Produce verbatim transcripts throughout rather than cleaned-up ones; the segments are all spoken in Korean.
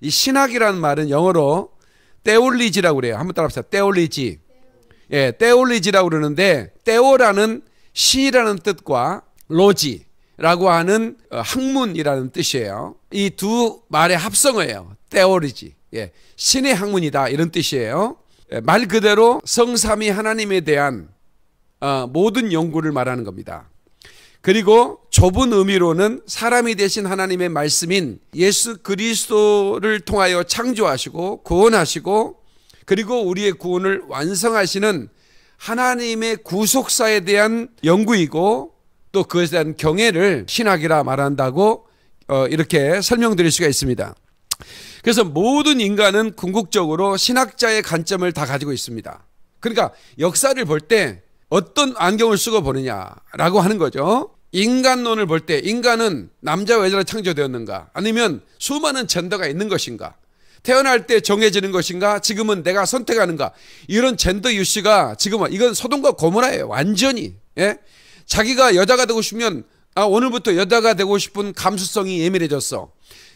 이 신학이라는 말은 영어로 테올리지라고 그래요. 한번 따라 합시다. 테올리지. 예, 테올리지라고 그러는데, 테오라는 신이라는 뜻과 로지라고 하는 학문이라는 뜻이에요. 이 두 말의 합성어예요. 테올리지. 예, 신의 학문이다, 이런 뜻이에요. 예, 말 그대로 성삼위 하나님에 대한 어, 모든 연구를 말하는 겁니다. 그리고 좁은 의미로는 사람이 되신 하나님의 말씀인 예수 그리스도를 통하여 창조하시고 구원하시고 그리고 우리의 구원을 완성하시는 하나님의 구속사에 대한 연구이고 또 그것에 대한 경애를 신학이라 말한다고 어, 이렇게 설명드릴 수가 있습니다. 그래서 모든 인간은 궁극적으로 신학자의 관점을 다 가지고 있습니다. 그러니까 역사를 볼 때 어떤 안경을 쓰고 보느냐라고 하는 거죠. 인간론을 볼 때 인간은 남자와 여자로 창조되었는가, 아니면 수많은 젠더가 있는 것인가, 태어날 때 정해지는 것인가, 지금은 내가 선택하는가, 이런 젠더 유씨가 지금은 이건 소돔과 고모라예요. 완전히. 예? 자기가 여자가 되고 싶으면 아 오늘부터 여자가 되고 싶은 감수성이 예민해졌어.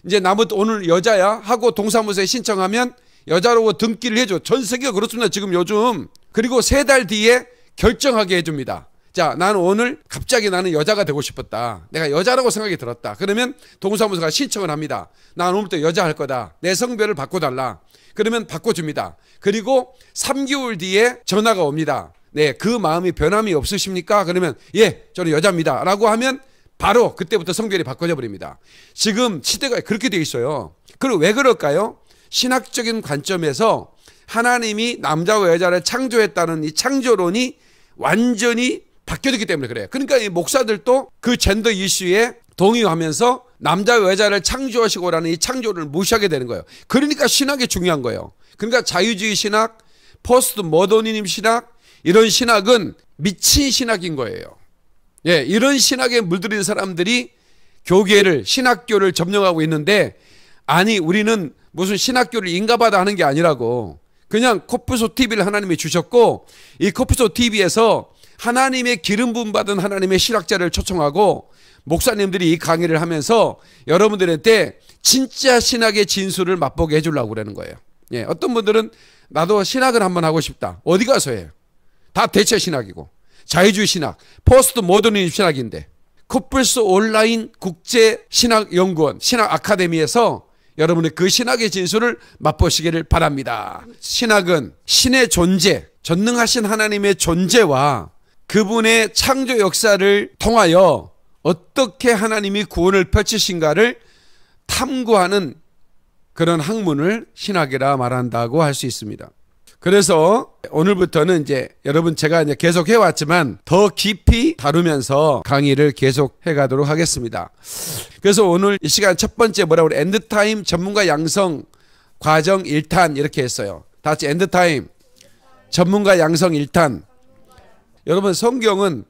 이제 나부터 오늘 여자야 하고 동사무소에 신청하면 여자로 등기를 해줘. 전 세계가 그렇습니다 지금 요즘. 그리고 세 달 뒤에 결정하게 해줍니다. 자, 나는 오늘 갑자기 나는 여자가 되고 싶었다. 내가 여자라고 생각이 들었다. 그러면 동사무소가 신청을 합니다. 난 오늘부터 여자 할 거다. 내 성별을 바꿔달라. 그러면 바꿔줍니다. 그리고 삼 개월 뒤에 전화가 옵니다. 네, 그 마음이 변함이 없으십니까? 그러면 예, 저는 여자입니다. 라고 하면 바로 그때부터 성별이 바꿔져 버립니다. 지금 시대가 그렇게 돼 있어요. 그럼 왜 그럴까요? 신학적인 관점에서 하나님이 남자와 여자를 창조했다는 이 창조론이 완전히 바뀌어졌기 때문에 그래요. 그러니까 이 목사들도 그 젠더 이슈에 동의하면서 남자와 여자를 창조하시고라는 이 창조를 무시하게 되는 거예요. 그러니까 신학이 중요한 거예요. 그러니까 자유주의 신학, 포스트 모더니즘 신학, 이런 신학은 미친 신학인 거예요. 예, 이런 신학에 물들인 사람들이 교계를, 신학교를 점령하고 있는데, 아니 우리는 무슨 신학교를 인가받아 하는 게 아니라고, 그냥 코프소 티비를 하나님이 주셨고 이 코프소 티비에서 하나님의 기름 부음 받은 하나님의 신학자를 초청하고 목사님들이 이 강의를 하면서 여러분들한테 진짜 신학의 진수를 맛보게 해주려고 그러는 거예요. 예, 어떤 분들은 나도 신학을 한번 하고 싶다. 어디 가서 해요? 다 대체 신학이고 자유주의 신학, 포스트 모더니즘 신학인데, 코뿔소 온라인 국제 신학 연구원 신학 아카데미에서 여러분의 그 신학의 진수를 맛보시기를 바랍니다. 신학은 신의 존재, 전능하신 하나님의 존재와 그분의 창조 역사를 통하여 어떻게 하나님이 구원을 펼치신가를 탐구하는 그런 학문을 신학이라 말한다고 할 수 있습니다. 그래서 오늘부터는 이제 여러분 제가 이제 계속 해왔지만 더 깊이 다루면서 강의를 계속 해가도록 하겠습니다. 그래서 오늘 이 시간 첫 번째 뭐라고 그래? 엔드타임 전문가 양성 과정 일 탄 이렇게 했어요. 다 같이 엔드타임 전문가 양성 일 탄. 여러분 성경은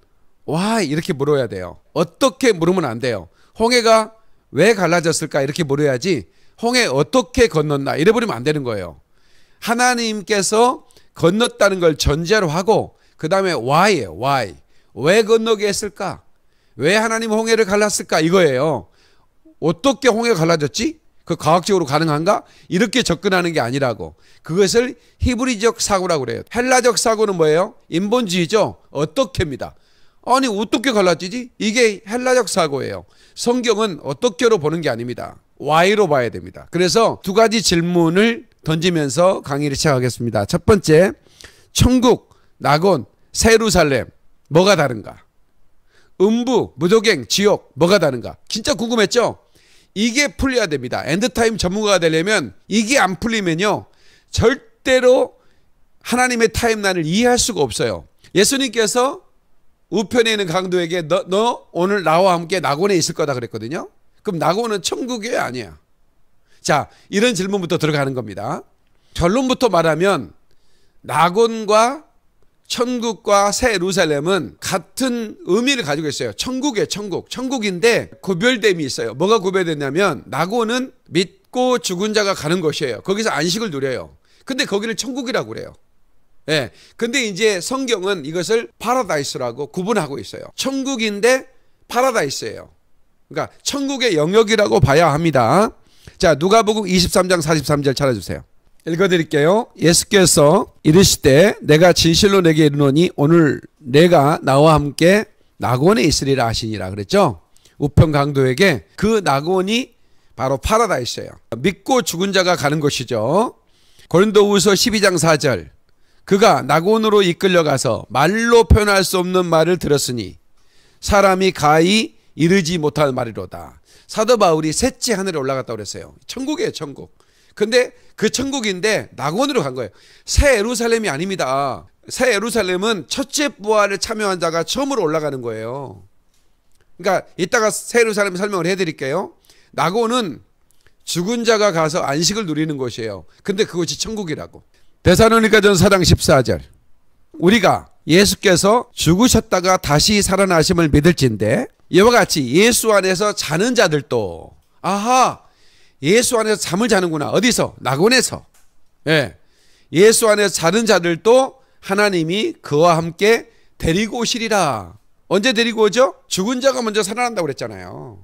와 이렇게 물어야 돼요. 어떻게 물으면 안 돼요. 홍해가 왜 갈라졌을까 이렇게 물어야지 홍해 어떻게 건넜나 이래 버리면 안 되는 거예요. 하나님께서 건넜다는 걸 전제로 하고 그 다음에 why예요. why. 왜 건너게 했을까? 왜 하나님 홍해를 갈랐을까? 이거예요. 어떻게 홍해가 갈라졌지? 그 과학적으로 가능한가? 이렇게 접근하는 게 아니라고. 그것을 히브리적 사고라고 그래요. 헬라적 사고는 뭐예요? 인본주의죠. 어떻게입니다. 아니 어떻게 갈라지지? 이게 헬라적 사고예요. 성경은 어떻게로 보는 게 아닙니다. why로 봐야 됩니다. 그래서 두 가지 질문을 던지면서 강의를 시작하겠습니다. 첫 번째, 천국, 낙원, 세루살렘 뭐가 다른가? 음부, 무도갱, 지옥 뭐가 다른가? 진짜 궁금했죠? 이게 풀려야 됩니다. 엔드타임 전문가가 되려면 이게 안 풀리면요 절대로 하나님의 타임라인을 이해할 수가 없어요. 예수님께서 우편에 있는 강도에게 너, 너 오늘 나와 함께 낙원에 있을 거다 그랬거든요. 그럼 낙원은 천국이에요? 아니야? 자, 이런 질문부터 들어가는 겁니다. 결론부터 말하면 낙원과 천국과 새 예루살렘은 같은 의미를 가지고 있어요. 천국이에요. 천국. 천국인데 구별됨이 있어요. 뭐가 구별됐냐면 낙원은 믿고 죽은 자가 가는 것이에요. 거기서 안식을 누려요. 근데 거기를 천국이라고 그래요. 예. 근데 이제 성경은 이것을 파라다이스라고 구분하고 있어요. 천국인데 파라다이스예요. 그러니까 천국의 영역이라고 봐야 합니다. 자, 누가복음 이십삼 장 사십삼 절 찾아주세요. 읽어드릴게요. 예수께서 이르시되 내가 진실로 내게 이르노니 오늘 내가 나와 함께 낙원에 있으리라 하시니라 그랬죠. 우편 강도에게 그 낙원이 바로 파라다이스예요. 믿고 죽은 자가 가는 곳이죠. 고린도후서 십이 장 사 절 그가 낙원으로 이끌려가서 말로 표현할 수 없는 말을 들었으니 사람이 가히 이르지 못할 말이로다. 사도 바울이 셋째 하늘에 올라갔다고 그랬어요. 천국이에요, 천국. 근데 그 천국인데 낙원으로 간 거예요. 새 예루살렘이 아닙니다. 새 예루살렘은 첫째 부활에 참여한 자가 처음으로 올라가는 거예요. 그러니까 이따가 새 예루살렘 설명을 해드릴게요. 낙원은 죽은 자가 가서 안식을 누리는 곳이에요. 근데 그것이 천국이라고. 데살로니가전 사 장 십사 절 우리가 예수께서 죽으셨다가 다시 살아나심을 믿을진데 이와 같이 예수 안에서 자는 자들도. 아하, 예수 안에서 잠을 자는구나. 어디서? 낙원에서. 예, 예수 안에서 자는 자들도 하나님이 그와 함께 데리고 오시리라. 언제 데리고 오죠? 죽은 자가 먼저 살아난다고 그랬잖아요.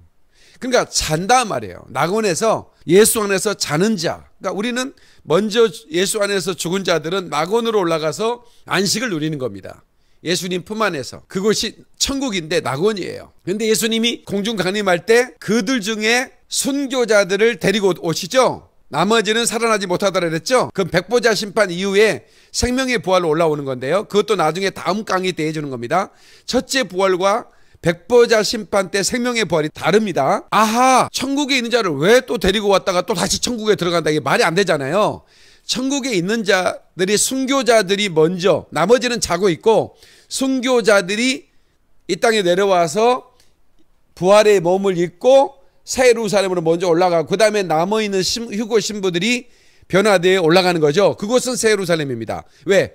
그러니까 잔다 말이에요. 낙원에서 예수 안에서 자는 자. 그러니까 우리는 먼저 예수 안에서 죽은 자들은 낙원으로 올라가서 안식을 누리는 겁니다. 예수님 품 안에서. 그것이 천국인데 낙원이에요. 그런데 예수님이 공중 강림할 때 그들 중에 순교자들을 데리고 오시죠. 나머지는 살아나지 못하더라 그랬죠. 그럼 백보자 심판 이후에 생명의 부활로 올라오는 건데요. 그것도 나중에 다음 강의 때 해주는 겁니다. 첫째 부활과 백보자 심판 때 생명의 부활이 다릅니다. 아하, 천국에 있는 자를 왜 또 데리고 왔다가 또 다시 천국에 들어간다. 이게 말이 안 되잖아요. 천국에 있는 자들이 순교자들이 먼저, 나머지는 자고 있고 순교자들이 이 땅에 내려와서 부활의 몸을 입고 새 예루살렘으로 먼저 올라가고 그 다음에 남아있는 휴고 신부들이 변화대에 올라가는 거죠. 그것은 새 예루살렘입니다. 왜?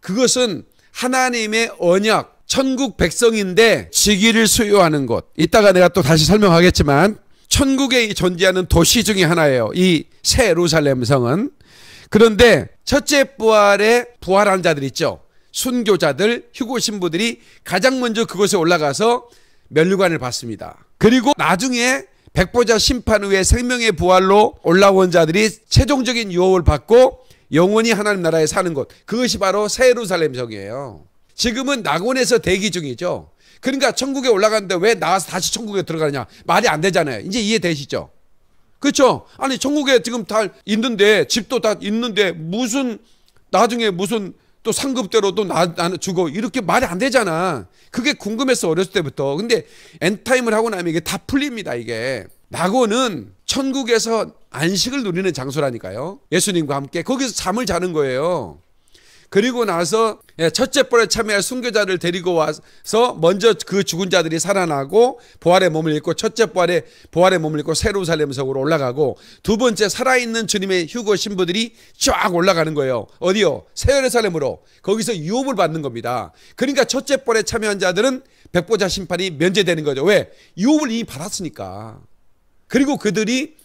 그것은 하나님의 언약, 천국 백성인데 지기를 수요하는 곳. 이따가 내가 또 다시 설명하겠지만 천국에 존재하는 도시 중에 하나예요, 이 새 예루살렘 성은. 그런데 첫째 부활에 부활한 자들 있죠. 순교자들, 휴고 신부들이 가장 먼저 그곳에 올라가서 면류관을 받습니다. 그리고 나중에 백보자 심판 후에 생명의 부활로 올라온 자들이 최종적인 유업을 받고 영원히 하나님 나라에 사는 곳. 그것이 바로 새 예루살렘 성이에요. 지금은 낙원에서 대기 중이죠. 그러니까 천국에 올라갔는데 왜 나와서 다시 천국에 들어가느냐. 말이 안 되잖아요. 이제 이해되시죠? 그렇죠? 아니, 천국에 지금 다 있는데, 집도 다 있는데, 무슨 나중에 무슨 또 상급대로 또 나, 나는 죽어. 이렇게 말이 안 되잖아. 그게 궁금했어, 어렸을 때부터. 근데 엔타임을 하고 나면 이게 다 풀립니다, 이게. 낙원은 천국에서 안식을 누리는 장소라니까요. 예수님과 함께 거기서 잠을 자는 거예요. 그리고 나서 첫째 부활에 참여할 순교자를 데리고 와서 먼저 그 죽은 자들이 살아나고 부활의 몸을 입고 첫째 부활에 부활의 몸을 입고 새 예루살렘 성으로 올라가고 두 번째 살아있는 주님의 휴고 신부들이 쫙 올라가는 거예요. 어디요? 새 예루살렘으로. 거기서 유업을 받는 겁니다. 그러니까 첫째 부활에 참여한 자들은 백보자 심판이 면제되는 거죠. 왜? 유업을 이미 받았으니까. 그리고 그들이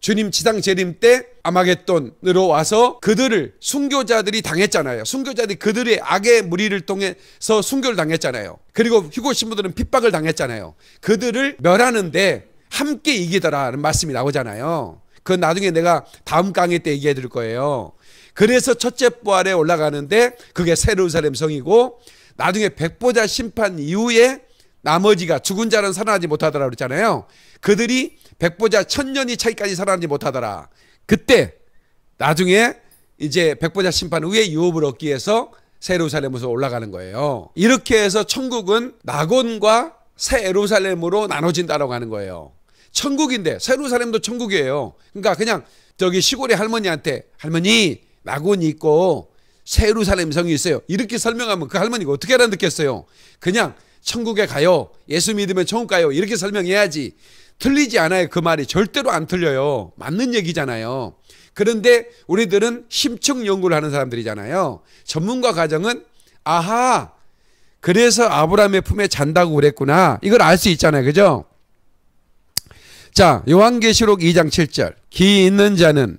주님 지상 재림 때 아마겟돈으로 와서 그들을 순교자들이 당했잖아요. 순교자들이 그들의 악의 무리를 통해서 순교를 당했잖아요. 그리고 휴고 신부들은 핍박을 당했잖아요. 그들을 멸하는데 함께 이기더라는 말씀이 나오잖아요. 그건 나중에 내가 다음 강의 때 얘기해 드릴 거예요. 그래서 첫째 부활에 올라가는데 그게 새 예루살렘 성이고 나중에 백보자 심판 이후에 나머지가 죽은 자는 살아나지 못하더라 그랬잖아요. 그들이 백보자 천년이 차이까지 살아나지 못하더라. 그때 나중에 이제 백보자 심판 후에 유업을 얻기 위해서 새 예루살렘으로 올라가는 거예요. 이렇게 해서 천국은 낙원과 새 예루살렘으로 나눠진다라고 하는 거예요. 천국인데 새 예루살렘도 천국이에요. 그러니까 그냥 저기 시골의 할머니한테 할머니 낙원이 있고 새 예루살렘 성이 있어요 이렇게 설명하면 그 할머니가 어떻게 알아듣겠어요. 그냥 천국에 가요, 예수 믿으면 천국 가요 이렇게 설명해야지 틀리지 않아요. 그 말이 절대로 안 틀려요. 맞는 얘기잖아요. 그런데 우리들은 심층 연구를 하는 사람들이잖아요. 전문가 과정은 아하, 그래서 아브라함의 품에 잔다고 그랬구나. 이걸 알 수 있잖아요. 그죠? 자, 요한계시록 이 장 칠 절 기 있는 자는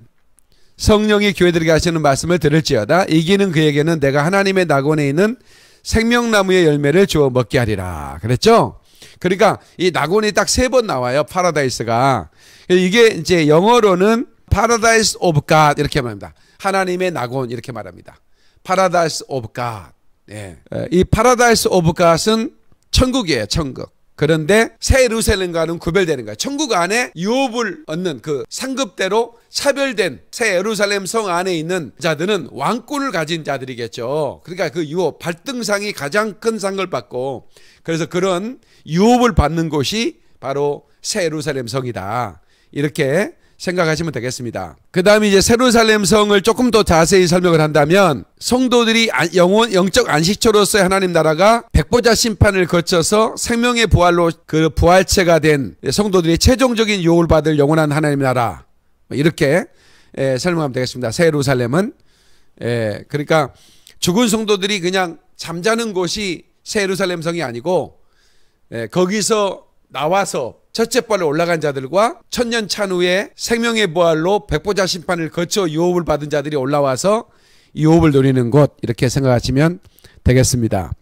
성령이 교회들에게 하시는 말씀을 들을지어다. 이기는 그에게는 내가 하나님의 낙원에 있는 생명나무의 열매를 주어 먹게 하리라. 그랬죠? 그러니까 이 낙원이 딱 세 번 나와요. 파라다이스가. 이게 이제 영어로는 Paradise of God 이렇게 말합니다. 하나님의 낙원 이렇게 말합니다. Paradise of God. 예. 이 Paradise of God은 천국이에요. 천국. 그런데 새 예루살렘과는 구별되는 거예요. 천국 안에 유업을 얻는 그 상급대로 차별된 새 예루살렘 성 안에 있는 자들은 왕권을 가진 자들이겠죠. 그러니까 그 유업, 발등상이 가장 큰 상을 받고, 그래서 그런 유업을 받는 곳이 바로 새 예루살렘 성이다. 이렇게 생각하시면 되겠습니다. 그 다음에 이제 예루살렘 성을 조금 더 자세히 설명을 한다면, 성도들이 영혼, 영적 안식처로서의 하나님 나라가 백보자 심판을 거쳐서 생명의 부활로 그 부활체가 된 성도들이 최종적인 유혹을 받을 영원한 하나님 나라. 이렇게 예, 설명하면 되겠습니다. 새 예루살렘은. 예, 그러니까 죽은 성도들이 그냥 잠자는 곳이 새 예루살렘 성이 아니고, 예, 거기서 나와서 첫째 발로 올라간 자들과 천년 찬 후에 생명의 부활로 백보자 심판을 거쳐 유업을 받은 자들이 올라와서 유업을 누리는 곳, 이렇게 생각하시면 되겠습니다.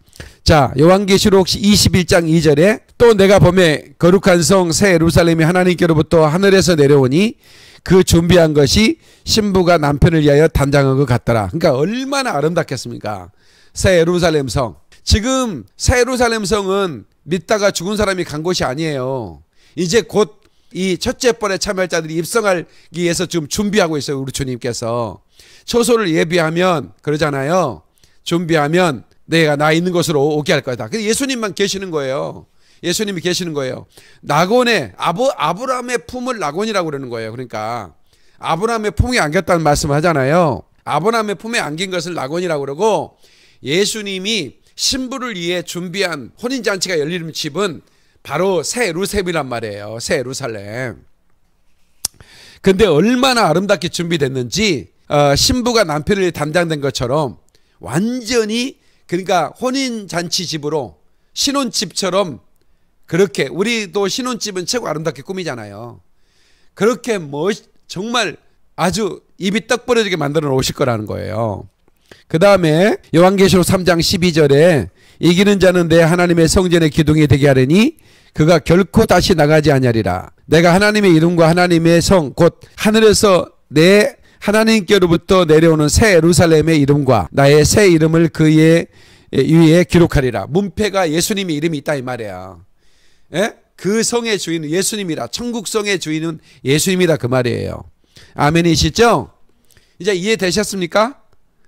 자, 요한계시록 이십일 장 이 절에 또 내가 보매 거룩한 성 새 예루살렘이 하나님께로부터 하늘에서 내려오니 그 준비한 것이 신부가 남편을 위하여 단장한 것 같더라. 그러니까 얼마나 아름답겠습니까? 새 예루살렘 성. 지금 새 예루살렘 성은 믿다가 죽은 사람이 간 곳이 아니에요. 이제 곧 이 첫째 번에 참여자들이 입성하기 위해서 지금 준비하고 있어요. 우리 주님께서 초소를 예비하면, 그러잖아요, 준비하면 내가 나 있는 곳으로 오게 할 거다. 그래서 예수님만 계시는 거예요. 예수님이 계시는 거예요. 낙원에 아브, 아브라함의 품을 낙원이라고 그러는 거예요. 그러니까 아브라함의 품에 안겼다는 말씀을 하잖아요. 아브라함의 품에 안긴 것을 낙원이라고 그러고, 예수님이 신부를 위해 준비한 혼인잔치가 열리는 집은 바로 새 예루살렘이란 말이에요. 새 예루살렘. 근데 얼마나 아름답게 준비됐는지, 어, 신부가 남편을 담당된 것처럼 완전히, 그러니까 혼인잔치 집으로, 신혼집처럼, 그렇게 우리도 신혼집은 최고 아름답게 꾸미잖아요. 그렇게 멋, 정말 아주 입이 떡 벌어지게 만들어 놓으실 거라는 거예요. 그 다음에 요한계시록 삼 장 십이 절에 이기는 자는 내 하나님의 성전의 기둥이 되게 하려니 그가 결코 다시 나가지 아니하리라. 내가 하나님의 이름과 하나님의 성 곧 하늘에서 내 하나님께로부터 내려오는 새 예루살렘의 이름과 나의 새 이름을 그의 위에 기록하리라. 문패가 예수님의 이름이 있다 이 말이야. 예? 그 성의 주인은 예수님이라. 천국성의 주인은 예수님이라 그 말이에요. 아멘이시죠? 이제 이해되셨습니까?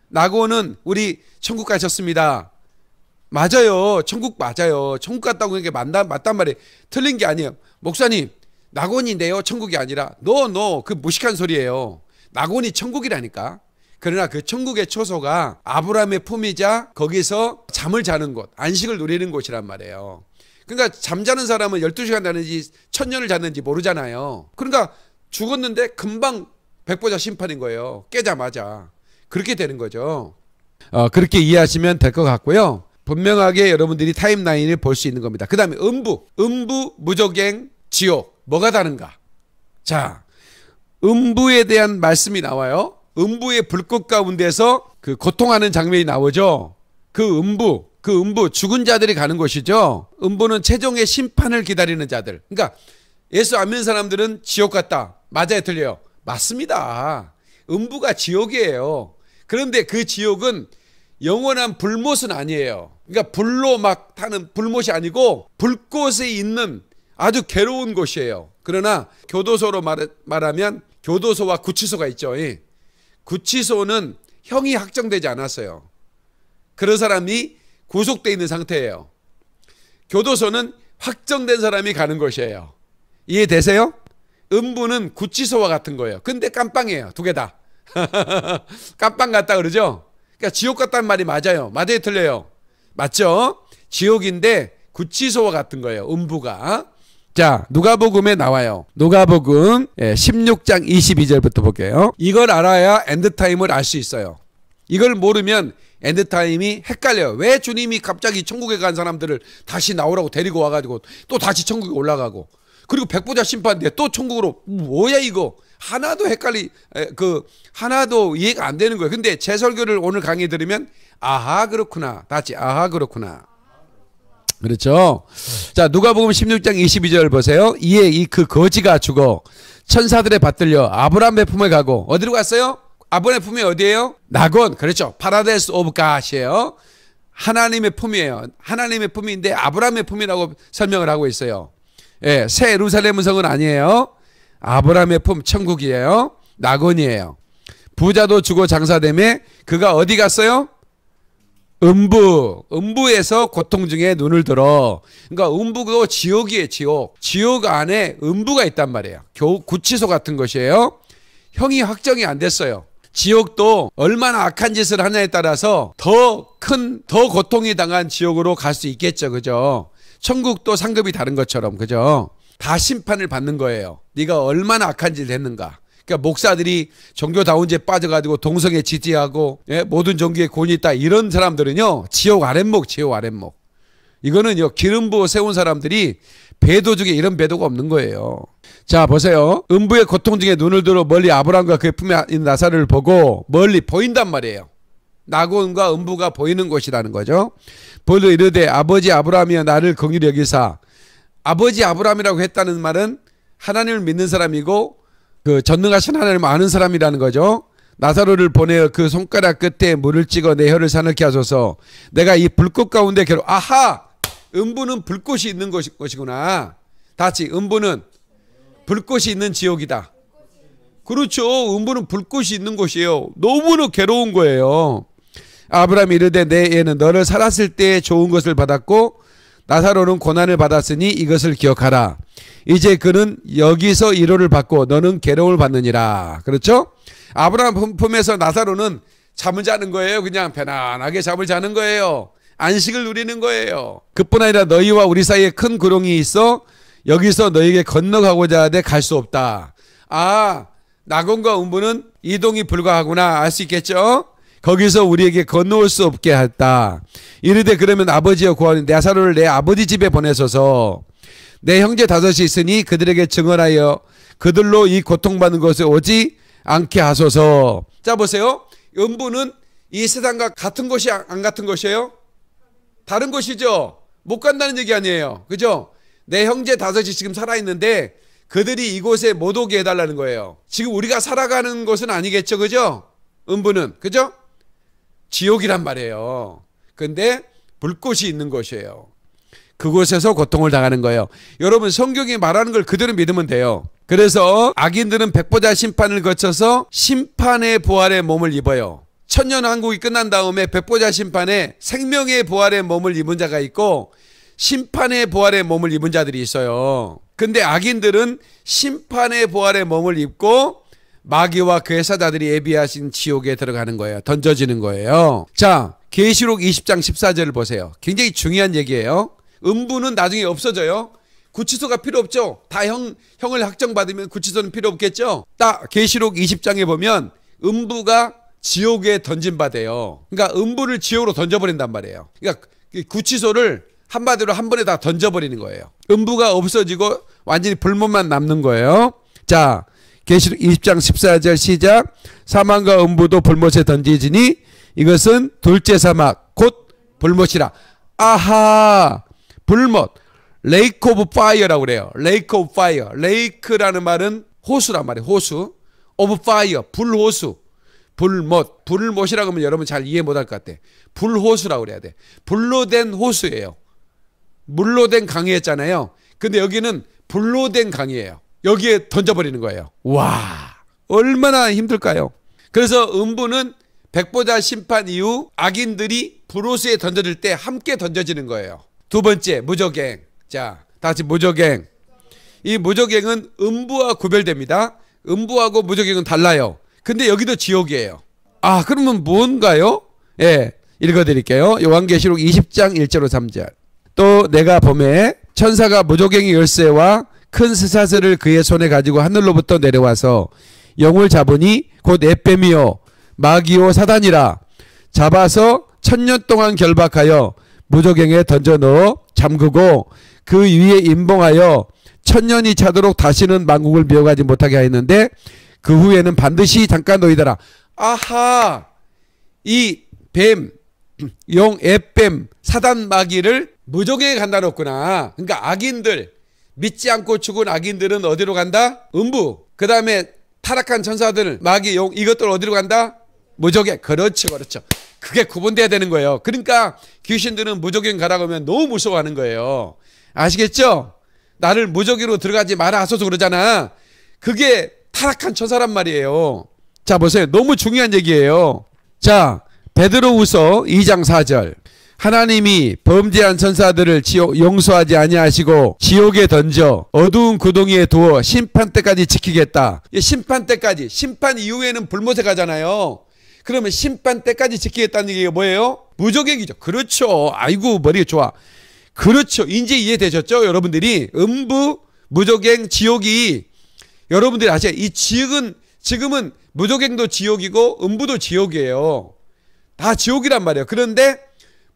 낙원은 우리 천국 가셨습니다. 맞아요. 천국 맞아요. 천국 갔다고 하는 게 맞나? 맞단 말이에요. 틀린 게 아니에요. 목사님, 낙원인데요, 천국이 아니라. 노, 노. 그 무식한 소리예요. 낙원이 천국이라니까. 그러나 그 천국의 초소가 아브라함의 품이자 거기서 잠을 자는 곳, 안식을 누리는 곳이란 말이에요. 그러니까 잠자는 사람은 열두 시간 자는지 천 년을 잤는지 모르잖아요. 그러니까 죽었는데 금방 백보자 심판인 거예요. 깨자마자. 그렇게 되는 거죠. 어, 그렇게 이해하시면 될 것 같고요. 분명하게 여러분들이 타임라인을 볼 수 있는 겁니다. 그 다음에 음부, 음부, 무적행, 지옥. 뭐가 다른가? 자, 음부에 대한 말씀이 나와요. 음부의 불꽃 가운데서 그 고통하는 장면이 나오죠. 그 음부, 그 음부, 죽은 자들이 가는 곳이죠. 음부는 최종의 심판을 기다리는 자들. 그러니까 예수 안 믿는 사람들은 지옥 같다. 맞아요, 틀려요? 맞습니다. 음부가 지옥이에요. 그런데 그 지옥은 영원한 불못은 아니에요. 그러니까 불로 막 타는 불못이 아니고 불꽃에 있는 아주 괴로운 곳이에요. 그러나 교도소로 말하면 교도소와 구치소가 있죠. 구치소는 형이 확정되지 않았어요. 그런 사람이 구속되어 있는 상태예요. 교도소는 확정된 사람이 가는 곳이에요. 이해되세요? 음부는 구치소와 같은 거예요. 근데 깜빵이에요. 두 개 다. 깜빵 같다 그러죠? 그러니까 지옥 같다는 말이 맞아요. 맞아요, 틀려요? 맞죠? 지옥인데 구치소와 같은 거예요, 음부가. 자, 누가복음에 나와요. 누가복음 십육 장 이십이 절부터 볼게요. 이걸 알아야 엔드타임을 알 수 있어요. 이걸 모르면 엔드타임이 헷갈려요. 왜 주님이 갑자기 천국에 간 사람들을 다시 나오라고 데리고 와가지고 또 다시 천국에 올라가고, 그리고 백보자 심판인데 또 천국으로, 뭐야 이거. 하나도 헷갈리, 그, 하나도 이해가 안 되는 거예요. 근데 제 설교를 오늘 강의 들으면, 아하, 그렇구나. 다시, 아하, 그렇구나. 그렇죠? 네. 자, 누가복음 십육 장 이십이 절 보세요. 이에 이 그 거지가 죽어 천사들에 받들려 아브라함의 품에 가고, 어디로 갔어요? 아브라함의 품이 어디예요? 낙원. 그렇죠. 파라데스 오브 갓이에요. 하나님의 품이에요. 하나님의 품인데 아브라함의 품이라고 설명을 하고 있어요. 예, 새 예루살렘 성은 아니에요. 아브라함의 품, 천국이에요. 낙원이에요. 부자도 주고 장사됨에 그가 어디 갔어요? 음부. 음부에서 고통 중에 눈을 들어. 그러니까 음부도 지옥이에요. 지옥. 지옥 안에 음부가 있단 말이에요. 교, 구치소 같은 것이에요. 형이 확정이 안 됐어요. 지옥도 얼마나 악한 짓을 하냐에 따라서 더 큰, 더 고통이 당한 지옥으로 갈 수 있겠죠. 그죠? 천국도 상급이 다른 것처럼. 그죠? 다 심판을 받는 거예요. 네가 얼마나 악한 짓을 했는가. 그러니까 목사들이 종교다운지에 빠져가지고 동성애 지지하고, 예? 모든 종교에 권위 있다, 이런 사람들은요, 지옥 아랫목, 지옥 아랫목. 이거는요, 기름 부어 세운 사람들이 배도 중에 이런 배도가 없는 거예요. 자, 보세요. 음부의 고통 중에 눈을 들어 멀리 아브라함과 그의 품에 있는 나사를 보고, 멀리 보인단 말이에요. 낙원과 음부가 보이는 곳이라는 거죠. 보려 이르되 아버지 아브라함이여 나를 긍휼히 여기사. 아버지 아브라함이라고 했다는 말은 하나님을 믿는 사람이고 그 전능하신 하나님을 아는 사람이라는 거죠. 나사로를 보내어 그 손가락 끝에 물을 찍어 내 혀를 사늘케 하소서. 내가 이 불꽃 가운데 괴로. 아하, 음부는 불꽃이 있는 것이구나. 다시, 음부는 불꽃이 있는 지옥이다. 그렇죠. 음부는 불꽃이 있는 곳이에요. 너무나 괴로운 거예요. 아브라함이 이르되 내 애는 너를 살았을 때 좋은 것을 받았고 나사로는 고난을 받았으니 이것을 기억하라. 이제 그는 여기서 위로를 받고 너는 괴로움을 받느니라. 그렇죠? 아브라함 품에서 나사로는 잠을 자는 거예요. 그냥 편안하게 잠을 자는 거예요. 안식을 누리는 거예요. 그뿐 아니라 너희와 우리 사이에 큰 구렁이 있어 여기서 너희에게 건너가고자 하되 갈 수 없다. 아, 낙원과 음부는 이동이 불가하구나. 알 수 있겠죠? 거기서 우리에게 건너올 수 없게 했다. 이르되 그러면 아버지여 구하니 나사로를 내 아버지 집에 보내소서. 내 형제 다섯이 있으니 그들에게 증언하여 그들로 이 고통받는 것에 오지 않게 하소서. 자, 보세요. 음부는 이 세상과 같은 것이 안 같은 것이에요? 다른 것이죠. 못 간다는 얘기 아니에요. 그죠? 내 형제 다섯이 지금 살아있는데 그들이 이곳에 못 오게 해달라는 거예요. 지금 우리가 살아가는 것은 아니겠죠. 그죠? 음부는. 그죠? 지옥이란 말이에요. 근데 불꽃이 있는 곳이에요. 그곳에서 고통을 당하는 거예요. 여러분, 성경이 말하는 걸 그대로 믿으면 돼요. 그래서 악인들은 백보자 심판을 거쳐서 심판의 부활의 몸을 입어요. 천년 왕국이 끝난 다음에 백보자 심판에 생명의 부활의 몸을 입은 자가 있고 심판의 부활의 몸을 입은 자들이 있어요. 근데 악인들은 심판의 부활의 몸을 입고 마귀와 그의 사자들이 예비하신 지옥에 들어가는 거예요. 던져지는 거예요. 자, 계시록 이십 장 십사 절을 보세요. 굉장히 중요한 얘기예요. 음부는 나중에 없어져요. 구치소가 필요 없죠. 다 형, 형을 확정받으면 구치소는 필요 없겠죠. 딱 계시록 이십 장에 보면 음부가 지옥에 던진바대요. 그러니까 음부를 지옥으로 던져버린단 말이에요. 그러니까 구치소를 한마디로 한 번에 다 던져버리는 거예요. 음부가 없어지고 완전히 불못만 남는 거예요. 자, 계시록 이십 장 십사 절 시작. 사망과 음부도 불못에 던지지니 이것은 둘째 사막 곧 불못이라. 아하, 불못, 레이크 오브 파이어라고 그래요. 레이크 오브 파이어. 레이크라는 말은 호수란 말이에요. 호수. 오브 파이어, 불호수. 불못. 불못이라고 하면 여러분 잘 이해 못할 것 같아. 불호수라고 그래야 돼. 불로 된 호수예요. 물로 된 강이었잖아요. 근데 여기는 불로 된 강이에요. 여기에 던져버리는 거예요. 와, 얼마나 힘들까요? 그래서 음부는 백보자 심판 이후 악인들이 불호수에 던져질 때 함께 던져지는 거예요. 두 번째, 무저갱. 자, 다시 무저갱. 이 무저갱은 음부와 구별됩니다. 음부하고 무저갱은 달라요. 근데 여기도 지옥이에요. 아, 그러면 뭔가요? 예, 읽어드릴게요. 요한계시록 이십 장 일 절로 삼 절. 또 내가 보매 천사가 무저갱의 열쇠와 큰 쇠사슬을 그의 손에 가지고 하늘로부터 내려와서 영을 잡으니 곧 에뱀이요 마귀요 사단이라. 잡아서 천년 동안 결박하여 무저갱에 던져 넣어 잠그고 그 위에 임봉하여 천년이 차도록 다시는 만국을 미혹하지 못하게 하였는데 그 후에는 반드시 잠깐 놓이더라. 아하, 이 뱀, 용, 에뱀, 사단 마귀를 무적에 간다 놓구나. 그러니까 악인들, 믿지 않고 죽은 악인들은 어디로 간다? 음부. 그 다음에 타락한 천사들, 마귀, 용, 이것들 어디로 간다? 무적에. 그렇죠, 그렇죠. 그게 구분돼야 되는 거예요. 그러니까 귀신들은 무적에 가라고 하면 너무 무서워하는 거예요. 아시겠죠? 나를 무적으로 들어가지 마라 하소서 그러잖아. 그게 타락한 천사란 말이에요. 자, 보세요. 너무 중요한 얘기예요. 자, 베드로후서 이 장 사 절. 하나님이 범죄한 천사들을 지옥, 용서하지 아니하시고 지옥에 던져 어두운 구덩이에 두어 심판 때까지 지키겠다. 심판 때까지. 심판 이후에는 불못에 가잖아요. 그러면 심판 때까지 지키겠다는 얘기가 뭐예요? 무적행위죠. 그렇죠. 아이고 머리가 좋아. 그렇죠. 이제 이해되셨죠? 여러분들이 음부, 무적행, 지옥이, 여러분들이 아세요? 이 지옥은 지금은 무적행도 지옥이고 음부도 지옥이에요. 다 지옥이란 말이에요. 그런데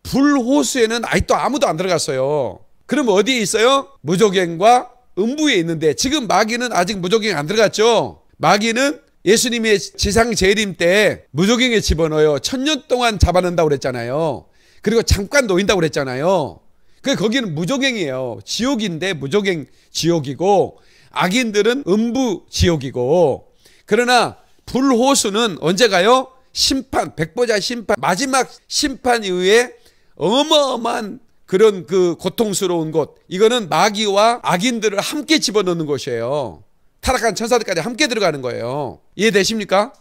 불호수에는 아직도 아무도 안 들어갔어요. 그럼 어디에 있어요? 무적행과 음부에 있는데, 지금 마귀는 아직 무적행 안 들어갔죠. 마귀는 예수님의 지상재림 때 무적행에 집어넣어요. 천년 동안 잡아놓는다고 그랬잖아요. 그리고 잠깐 놓인다고 그랬잖아요. 그래서 거기는 무적행이에요. 지옥인데 무적행 지옥이고, 악인들은 음부 지옥이고, 그러나 불호수는 언제 가요? 심판, 백보자 심판, 마지막 심판 이후에 어마어마한 그런 그 고통스러운 곳. 이거는 마귀와 악인들을 함께 집어넣는 곳이에요. 타락한 천사들까지 함께 들어가는 거예요. 이해되십니까?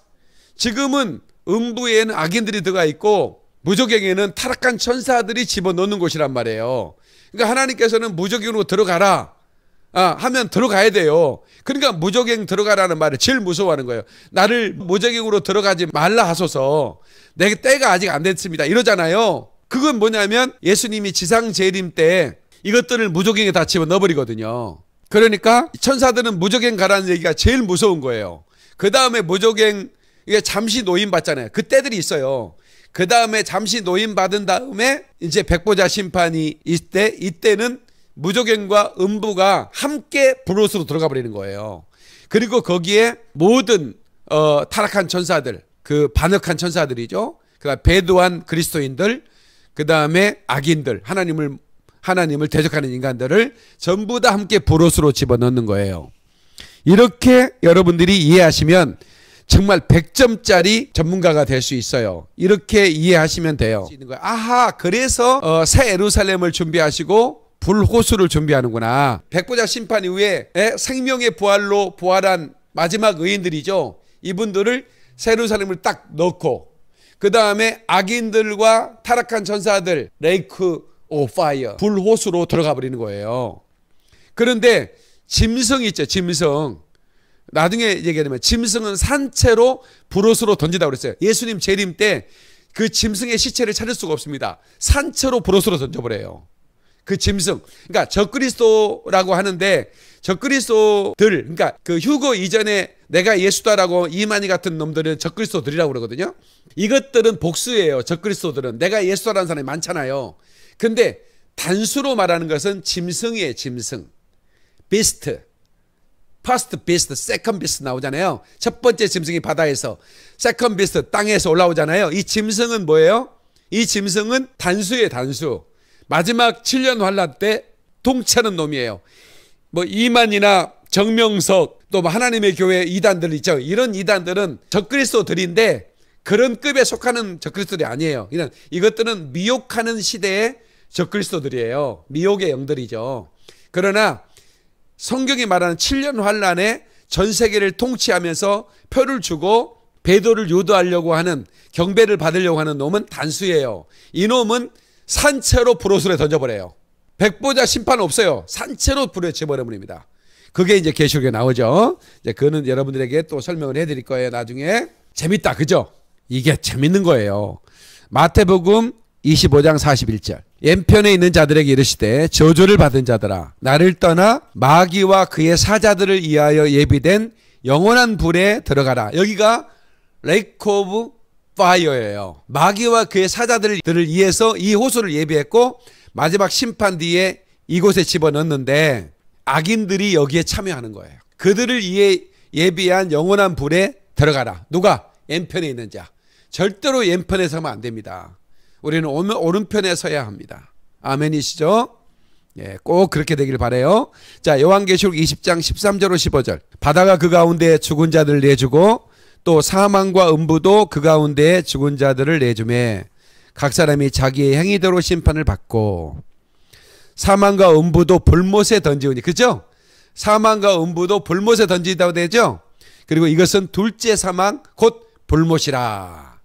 지금은 음부에는 악인들이 들어가 있고 무적행에는 타락한 천사들이 집어넣는 곳이란 말이에요. 그러니까 하나님께서는 무적행으로 들어가라 아, 하면 들어가야 돼요. 그러니까 무적행 들어가라는 말을 제일 무서워하는 거예요. 나를 무적행으로 들어가지 말라 하소서. 내 때가 아직 안 됐습니다 이러잖아요. 그건 뭐냐면 예수님이 지상재림 때 이것들을 무적행에 다 집어넣어버리거든요. 그러니까 천사들은 무적행 가라는 얘기가 제일 무서운 거예요. 그 다음에 무적행, 이게 잠시 노임받잖아요. 그 때들이 있어요. 그 다음에 잠시 노임받은 다음에 이제 백보자 심판이 이때, 이때는 무적행과 음부가 함께 불호수로 들어가 버리는 거예요. 그리고 거기에 모든 어, 타락한 천사들, 그 반역한 천사들이죠. 그다음 배도한 그리스도인들, 그 다음에 악인들, 하나님을 하나님을 대적하는 인간들을 전부 다 함께 불호수로 집어넣는 거예요. 이렇게 여러분들이 이해하시면 정말 백 점짜리 전문가가 될 수 있어요. 이렇게 이해하시면 돼요. 아하, 그래서 어, 새 예루살렘을 준비하시고 불호수를 준비하는구나. 백보자 심판 이후에 생명의 부활로 부활한 마지막 의인들이죠. 이분들을 예루살렘을 딱 넣고, 그 다음에 악인들과 타락한 천사들 레이크 오 파이어, 불호수로 들어가 버리는 거예요. 그런데 짐승이 있죠. 짐승, 나중에 얘기하면 짐승은 산채로 불호수로 던지다고 그랬어요. 예수님 재림 때 그 짐승의 시체를 찾을 수가 없습니다. 산채로 불호수로 던져버려요. 그 짐승, 그러니까 적그리스도라고 하는데, 적그리스도들, 그러니까 그 휴거 이전에 내가 예수다라고 이만희 같은 놈들은 적그리스도들이라고 그러거든요. 이것들은 복수예요. 적그리스도들은 내가 예수다라는 사람이 많잖아요. 근데 단수로 말하는 것은 짐승이에요. 짐승, 비스트, 퍼스트 비스트, 세컨드 비스트 나오잖아요. 첫 번째 짐승이 바다에서, 세컨드 비스트 땅에서 올라오잖아요. 이 짐승은 뭐예요? 이 짐승은 단수예요. 단수. 마지막 칠 년 환란 때 통치하는 놈이에요. 뭐 이만이나 정명석, 또 하나님의 교회 이단들 있죠. 이런 이단들은 적그리스도들인데 그런 급에 속하는 적그리스도들이 아니에요. 그냥 이것들은 미혹하는 시대의 적그리스도들이에요. 미혹의 영들이죠. 그러나 성경이 말하는 칠 년 환란에 전 세계를 통치하면서 표를 주고 배도를 유도하려고 하는, 경배를 받으려고 하는 놈은 단수예요. 이놈은 산채로 불호수에 던져버려요. 백보자 심판 없어요. 산채로 불호에 집어넣어버립니다. 그게 이제 계시록에 나오죠. 이제 그거는 여러분들에게 또 설명을 해드릴 거예요. 나중에. 재밌다, 그죠? 이게 재밌는 거예요. 마태복음 이십오 장 사십일 절. 왼편에 있는 자들에게 이르시되 저주를 받은 자들아, 나를 떠나 마귀와 그의 사자들을 위하여 예비된 영원한 불에 들어가라. 여기가 레이크 오브 파이어예요. 마귀와 그의 사자들을 위해서 이 호수를 예비했고 마지막 심판 뒤에 이곳에 집어넣는데, 악인들이 여기에 참여하는 거예요. 그들을 위해 예비한 영원한 불에 들어가라. 누가? 왼편에 있는 자. 절대로 왼편에서 하면 안 됩니다. 우리는 오른편에 서야 합니다. 아멘이시죠? 예, 꼭 그렇게 되길 바라요. 자, 요한계시록 이십 장 십삼 절로 십오 절. 바다가 그 가운데 죽은 자들을 내주고 또 사망과 음부도 그 가운데 죽은 자들을 내주매 각 사람이 자기의 행위대로 심판을 받고 사망과 음부도 불못에 던지우니. 그죠? 사망과 음부도 불못에 던지다고 되죠? 그리고 이것은 둘째 사망 곧 불못이라.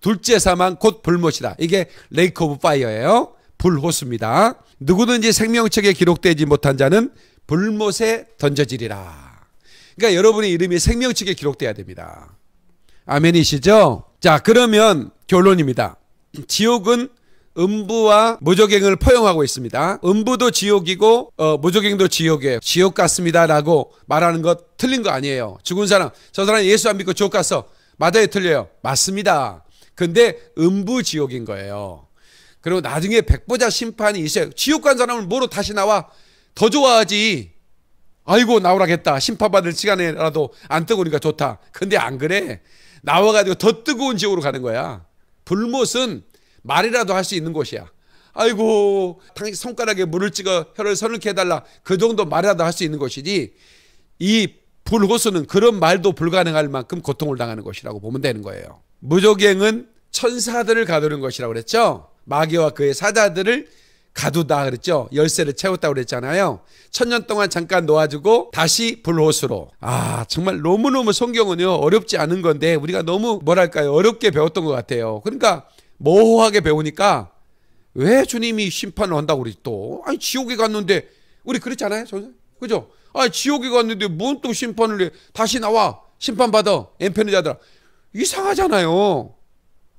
둘째 사망 곧 불못이라. 이게 레이크 오브 파이어예요. 불호수입니다. 누구든지 생명책에 기록되지 못한 자는 불못에 던져지리라. 그러니까 여러분의 이름이 생명책에 기록돼야 됩니다. 아멘이시죠? 자, 그러면 결론입니다. 지옥은 음부와 무저갱을 포용하고 있습니다. 음부도 지옥이고 어, 무저갱도 지옥이에요. 지옥 같습니다라고 말하는 것 틀린 거 아니에요. 죽은 사람, 저 사람 예수 안 믿고 지옥 갔어. 맞아요, 틀려요? 맞습니다. 근데 음부 지옥인 거예요. 그리고 나중에 백보자 심판이 있어요. 지옥 간 사람을 뭐로 다시 나와? 더 좋아하지. 아이고 나오라겠다. 심판받을 시간에라도 안 뜨거우니까 좋다. 근데 안 그래. 나와가지고 더 뜨거운 지옥으로 가는 거야. 불못은 말이라도 할 수 있는 곳이야. 아이고 당신 손가락에 물을 찍어 혀를 서늘게 해달라. 그 정도 말이라도 할 수 있는 곳이지. 이 불호수는 그런 말도 불가능할 만큼 고통을 당하는 것이라고 보면 되는 거예요. 무저갱은 천사들을 가두는 것이라고 그랬죠. 마귀와 그의 사자들을 가두다 그랬죠. 열쇠를 채웠다고 그랬잖아요. 천년 동안 잠깐 놓아주고 다시 불호수로. 아 정말 너무너무 성경은요 어렵지 않은 건데 우리가 너무 뭐랄까요 어렵게 배웠던 것 같아요. 그러니까 모호하게 배우니까 왜 주님이 심판을 한다고 우리 또. 아니 지옥에 갔는데 우리 그랬잖아요. 그죠? 아니 지옥에 갔는데 뭔 또 심판을 해. 다시 나와 심판받아 엠페누자들아. 이상하잖아요.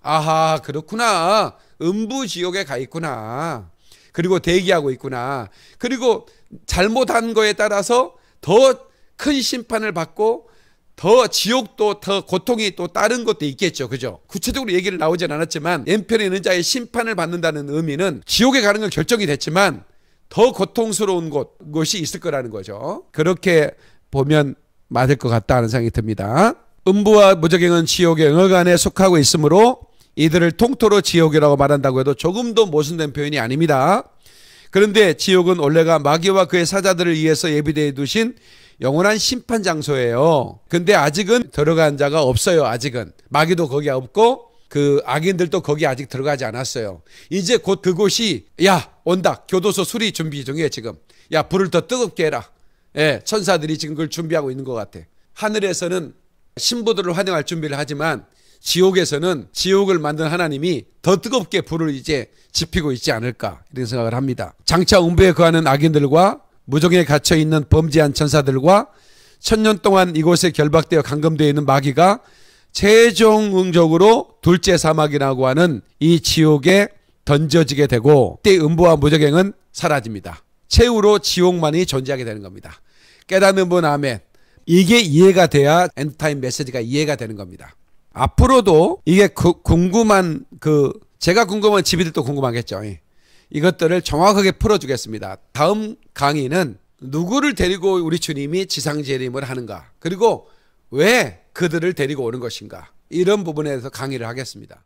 아하 그렇구나. 음부 지옥에 가 있구나. 그리고 대기하고 있구나. 그리고 잘못한 거에 따라서 더 큰 심판을 받고 더 지옥도 더 고통이 또 다른 것도 있겠죠. 그죠? 구체적으로 얘기를 나오진 않았지만 엠편에 있는 자의 심판을 받는다는 의미는 지옥에 가는 건 결정이 됐지만 더 고통스러운 곳, 곳이 있을 거라는 거죠. 그렇게 보면 맞을 것 같다는 생각이 듭니다. 음부와 무저갱은 지옥의 영어간에 속하고 있으므로 이들을 통토로 지옥이라고 말한다고 해도 조금도 모순된 표현이 아닙니다. 그런데 지옥은 원래가 마귀와 그의 사자들을 위해서 예비되어 두신 영원한 심판 장소예요. 근데 아직은 들어간 자가 없어요. 아직은 마귀도 거기 없고 그 악인들도 거기 아직 들어가지 않았어요. 이제 곧 그곳이 야 온다. 교도소 수리 준비 중이에요 지금. 야 불을 더 뜨겁게 해라. 예, 천사들이 지금 그걸 준비하고 있는 것 같아. 하늘에서는 신부들을 환영할 준비를 하지만 지옥에서는 지옥을 만든 하나님이 더 뜨겁게 불을 이제 지피고 있지 않을까 이런 생각을 합니다. 장차 음부에 거하는 악인들과 무정에 갇혀있는 범죄한 천사들과 천년 동안 이곳에 결박되어 감금되어 있는 마귀가 최종적으로 둘째 사막이라고 하는 이 지옥에 던져지게 되고 그때 음부와 무저갱은 사라집니다. 최후로 지옥만이 존재하게 되는 겁니다. 깨닫는 분 아멘. 이게 이해가 돼야 엔드타임 메시지가 이해가 되는 겁니다. 앞으로도 이게 그 궁금한 그 제가 궁금한 집이들도 궁금하겠죠. 이것들을 정확하게 풀어주겠습니다. 다음 강의는 누구를 데리고 우리 주님이 지상재림을 하는가 그리고 왜 그들을 데리고 오는 것인가 이런 부분에 대해서 강의를 하겠습니다.